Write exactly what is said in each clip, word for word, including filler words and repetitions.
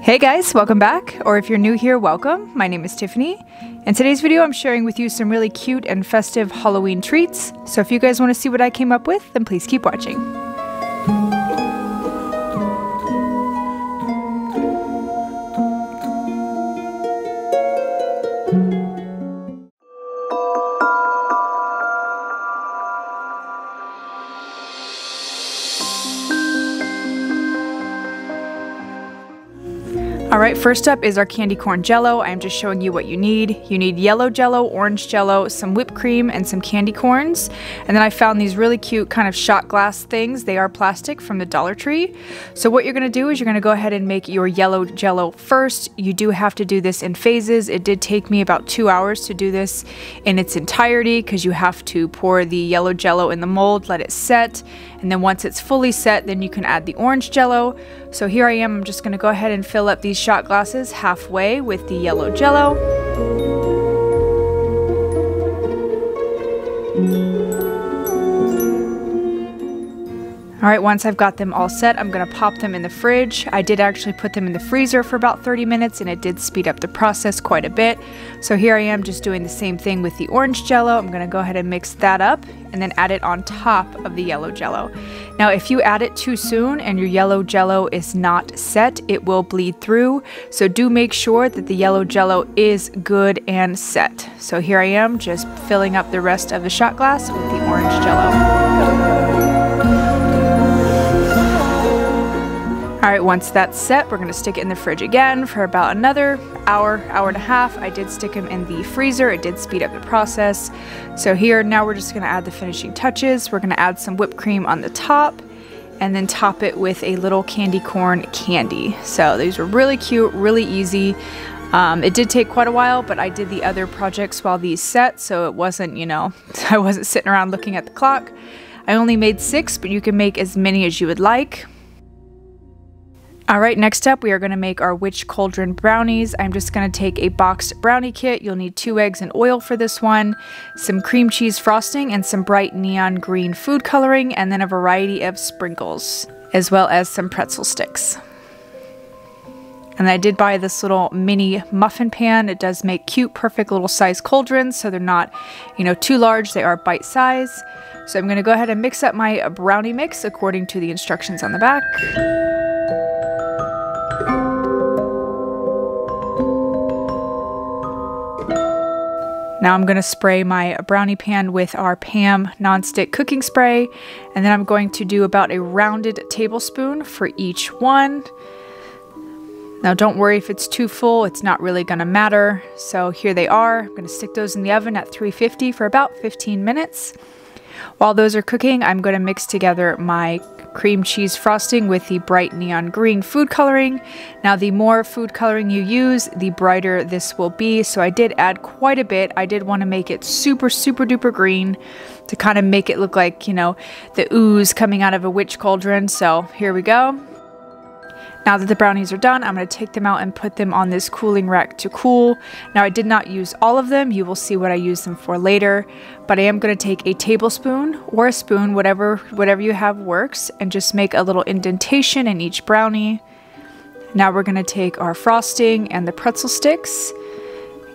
Hey guys, welcome back, or if you're new here, welcome. My name is Tiffany. In today's video, I'm sharing with you some really cute and festive Halloween treats. So if you guys want to see what I came up with, then please keep watching. Alright, first up is our candy corn jello. I'm just showing you what you need. You need yellow jello, orange jello, some whipped cream, and some candy corns. And then I found these really cute kind of shot glass things. They are plastic from the Dollar Tree. So what you're going to do is you're going to go ahead and make your yellow jello first. You do have to do this in phases. It did take me about two hours to do this in its entirety because you have to pour the yellow jello in the mold, let it set. And then once it's fully set, then you can add the orange jello. So here I am, I'm just going to go ahead and fill up these shot glasses halfway with the yellow jello. All right, once I've got them all set, I'm gonna pop them in the fridge. I did actually put them in the freezer for about thirty minutes, and it did speed up the process quite a bit. So here I am just doing the same thing with the orange jello. I'm gonna go ahead and mix that up and then add it on top of the yellow jello. Now, if you add it too soon and your yellow jello is not set, it will bleed through. So do make sure that the yellow jello is good and set. So here I am just filling up the rest of the shot glass with the orange jello. All right, once that's set, we're gonna stick it in the fridge again for about another hour, hour and a half. I did stick them in the freezer. It did speed up the process. So here, now we're just gonna add the finishing touches. We're gonna add some whipped cream on the top and then top it with a little candy corn candy. So these were really cute, really easy. Um, it did take quite a while, but I did the other projects while these set, so it wasn't, you know, I wasn't sitting around looking at the clock. I only made six, but you can make as many as you would like. All right, next up, we are gonna make our Witch Cauldron brownies. I'm just gonna take a boxed brownie kit. You'll need two eggs and oil for this one, some cream cheese frosting, and some bright neon green food coloring, and then a variety of sprinkles, as well as some pretzel sticks. And I did buy this little mini muffin pan. It does make cute, perfect little size cauldrons, so they're not, you know, too large. They are bite size. So I'm gonna go ahead and mix up my brownie mix according to the instructions on the back. Now I'm going to spray my brownie pan with our Pam nonstick cooking spray, and then I'm going to do about a rounded tablespoon for each one. Now don't worry if it's too full, it's not really going to matter. So here they are. I'm going to stick those in the oven at three fifty for about fifteen minutes. While those are cooking, I'm going to mix together my cream cheese frosting with the bright neon green food coloring. Now, the more food coloring you use, the brighter this will be. So I did add quite a bit. I did want to make it super, super duper green to kind of make it look like, you know, the ooze coming out of a witch cauldron. So here we go. Now that the brownies are done, I'm going to take them out and put them on this cooling rack to cool. Now, I did not use all of them. You will see what I use them for later, but I am going to take a tablespoon or a spoon, whatever, whatever you have works, and just make a little indentation in each brownie. Now we're going to take our frosting and the pretzel sticks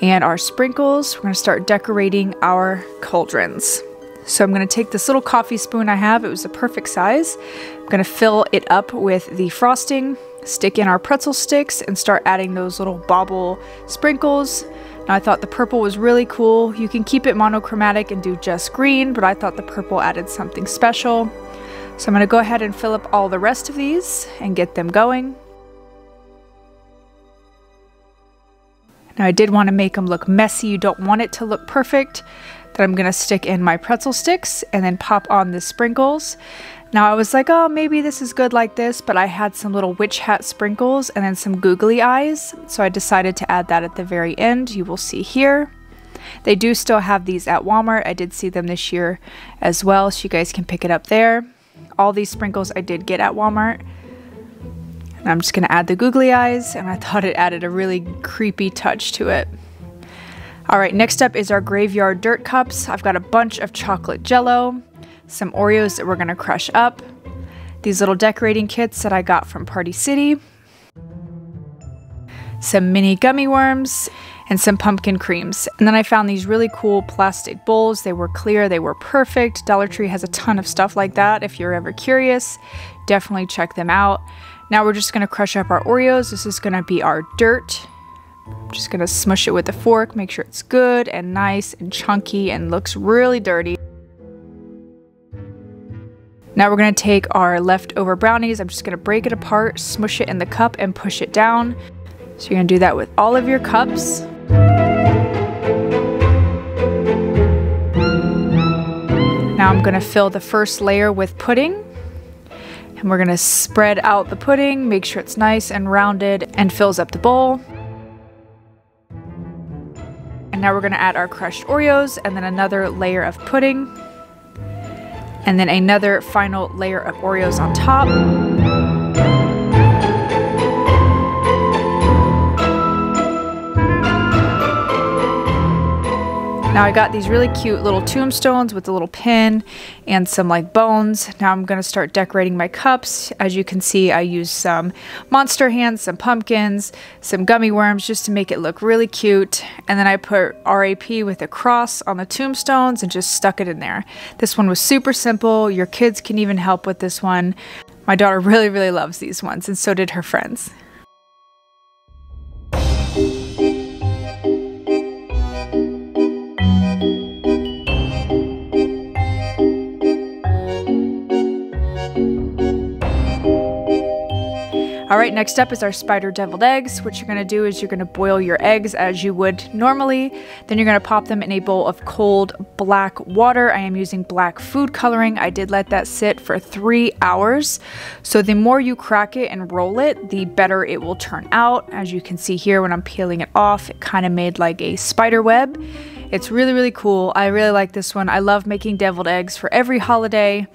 and our sprinkles. We're going to start decorating our cauldrons. So I'm going to take this little coffee spoon I have. It was the perfect size. I'm going to fill it up with the frosting, stick in our pretzel sticks, and start adding those little bobble sprinkles. Now I thought the purple was really cool. You can keep it monochromatic and do just green, but I thought the purple added something special. So I'm going to go ahead and fill up all the rest of these and get them going. Now I did want to make them look messy. You don't want it to look perfect. That I'm gonna stick in my pretzel sticks and then pop on the sprinkles. Now I was like, oh, maybe this is good like this, but I had some little witch hat sprinkles and then some googly eyes. So I decided to add that at the very end. You will see here. They do still have these at Walmart. I did see them this year as well, so you guys can pick it up there. All these sprinkles I did get at Walmart. And I'm just gonna add the googly eyes, and I thought it added a really creepy touch to it. All right, next up is our graveyard dirt cups. I've got a bunch of chocolate jello, some Oreos that we're gonna crush up, these little decorating kits that I got from Party City, some mini gummy worms, and some pumpkin creams. And then I found these really cool plastic bowls. They were clear, they were perfect. Dollar Tree has a ton of stuff like that. If you're ever curious, definitely check them out. Now we're just gonna crush up our Oreos. This is gonna be our dirt. I'm just gonna smush it with a fork, make sure it's good and nice and chunky and looks really dirty. Now we're gonna take our leftover brownies. I'm just gonna break it apart, smush it in the cup and push it down. So you're gonna do that with all of your cups. Now I'm gonna fill the first layer with pudding, and we're gonna spread out the pudding, make sure it's nice and rounded and fills up the bowl. And now we're gonna add our crushed Oreos and then another layer of pudding, and then another final layer of Oreos on top. Now I got these really cute little tombstones with a little pin and some like bones. Now I'm gonna start decorating my cups. As you can see, I used some monster hands, some pumpkins, some gummy worms just to make it look really cute. And then I put R A P with a cross on the tombstones and just stuck it in there. This one was super simple. Your kids can even help with this one. My daughter really, really loves these ones, and so did her friends. All right, next up is our spider deviled eggs. What you're gonna do is you're gonna boil your eggs as you would normally. Then you're gonna pop them in a bowl of cold black water. I am using black food coloring. I did let that sit for three hours. So the more you crack it and roll it, the better it will turn out. As you can see here, when I'm peeling it off, it kind of made like a spider web. It's really, really cool. I really like this one. I love making deviled eggs for every holiday.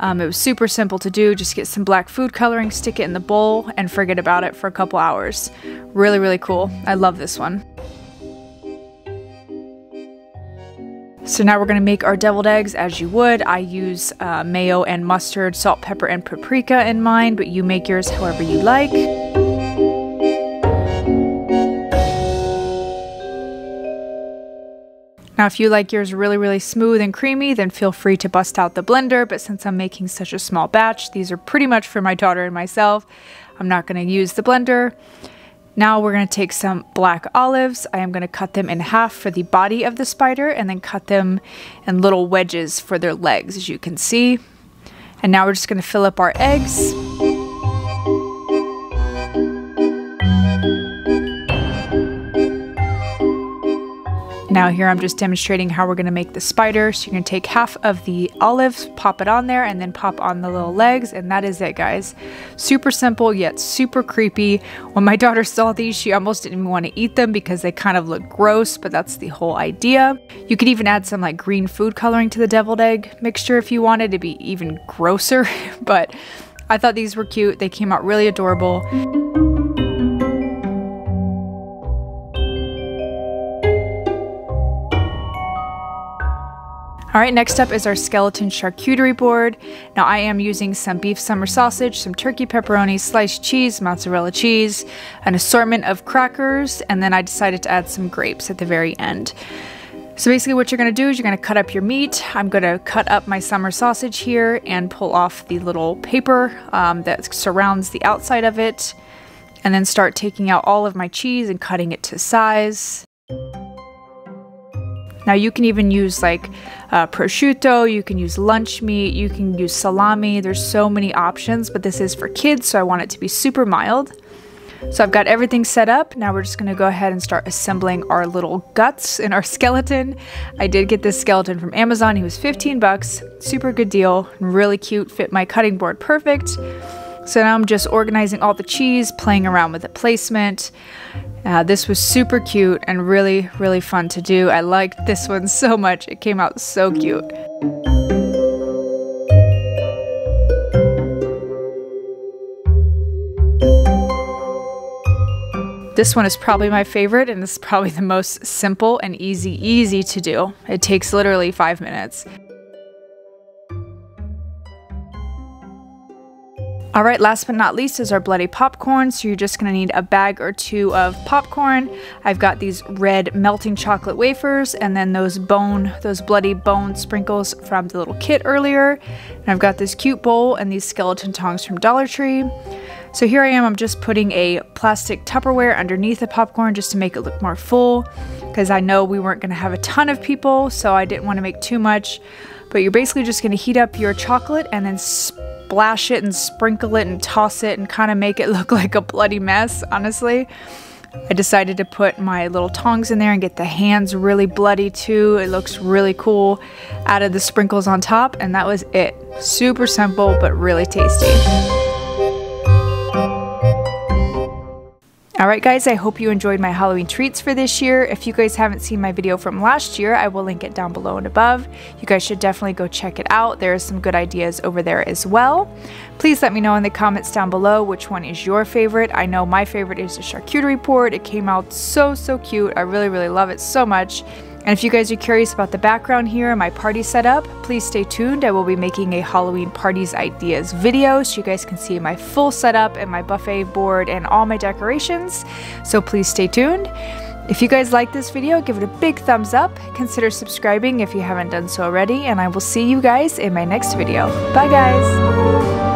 Um, it was super simple to do. Just get some black food coloring, stick it in the bowl, and forget about it for a couple hours. Really, really cool. I love this one. So now we're gonna make our deviled eggs as you would. I use uh, mayo and mustard, salt, pepper, and paprika in mine, but you make yours however you like. Now, if you like yours really, really smooth and creamy, then feel free to bust out the blender. But since I'm making such a small batch, these are pretty much for my daughter and myself. I'm not going to use the blender. Now we're going to take some black olives. I am going to cut them in half for the body of the spider and then cut them in little wedges for their legs, as you can see. And now we're just going to fill up our eggs. Now here I'm just demonstrating how we're gonna make the spider. So you're gonna take half of the olives, pop it on there, and then pop on the little legs, and that is it, guys. Super simple, yet super creepy. When my daughter saw these, she almost didn't even wanna eat them because they kind of look gross, but that's the whole idea. You could even add some like green food coloring to the deviled egg mixture if you wanted to be even grosser, but I thought these were cute. They came out really adorable. All right, next up is our skeleton charcuterie board. Now I am using some beef summer sausage, some turkey pepperoni, sliced cheese, mozzarella cheese, an assortment of crackers, and then I decided to add some grapes at the very end. So basically what you're gonna do is you're gonna cut up your meat. I'm gonna cut up my summer sausage here and pull off the little paper um, that surrounds the outside of it, and then start taking out all of my cheese and cutting it to size. Now you can even use like uh, prosciutto, you can use lunch meat, you can use salami. There's so many options, but this is for kids, so I want it to be super mild. So I've got everything set up. Now we're just gonna go ahead and start assembling our little guts and our skeleton. I did get this skeleton from Amazon. He was fifteen bucks, super good deal, really cute, fit my cutting board perfect. So now I'm just organizing all the cheese, playing around with the placement. Uh, this was super cute and really, really fun to do. I liked this one so much. It came out so cute. This one is probably my favorite, and this is probably the most simple and easy, easy to do. It takes literally five minutes. All right, last but not least is our bloody popcorn. So you're just gonna need a bag or two of popcorn. I've got these red melting chocolate wafers and then those bone, those bloody bone sprinkles from the little kit earlier. And I've got this cute bowl and these skeleton tongs from Dollar Tree. So here I am, I'm just putting a plastic Tupperware underneath the popcorn just to make it look more full, because I know we weren't gonna have a ton of people, so I didn't wanna make too much. But you're basically just gonna heat up your chocolate and then splash it and sprinkle it and toss it and kind of make it look like a bloody mess, honestly. I decided to put my little tongs in there and get the hands really bloody too. It looks really cool. Added the sprinkles on top and that was it. Super simple, but really tasty. Alright guys, I hope you enjoyed my Halloween treats for this year. If you guys haven't seen my video from last year, I will link it down below and above. You guys should definitely go check it out. There are some good ideas over there as well. Please let me know in the comments down below which one is your favorite. I know my favorite is the charcuterie board. It came out so, so cute. I really, really love it so much. And if you guys are curious about the background here and my party setup, please stay tuned. I will be making a Halloween parties ideas video so you guys can see my full setup and my buffet board and all my decorations. So please stay tuned. If you guys like this video, give it a big thumbs up. Consider subscribing if you haven't done so already. And I will see you guys in my next video. Bye guys.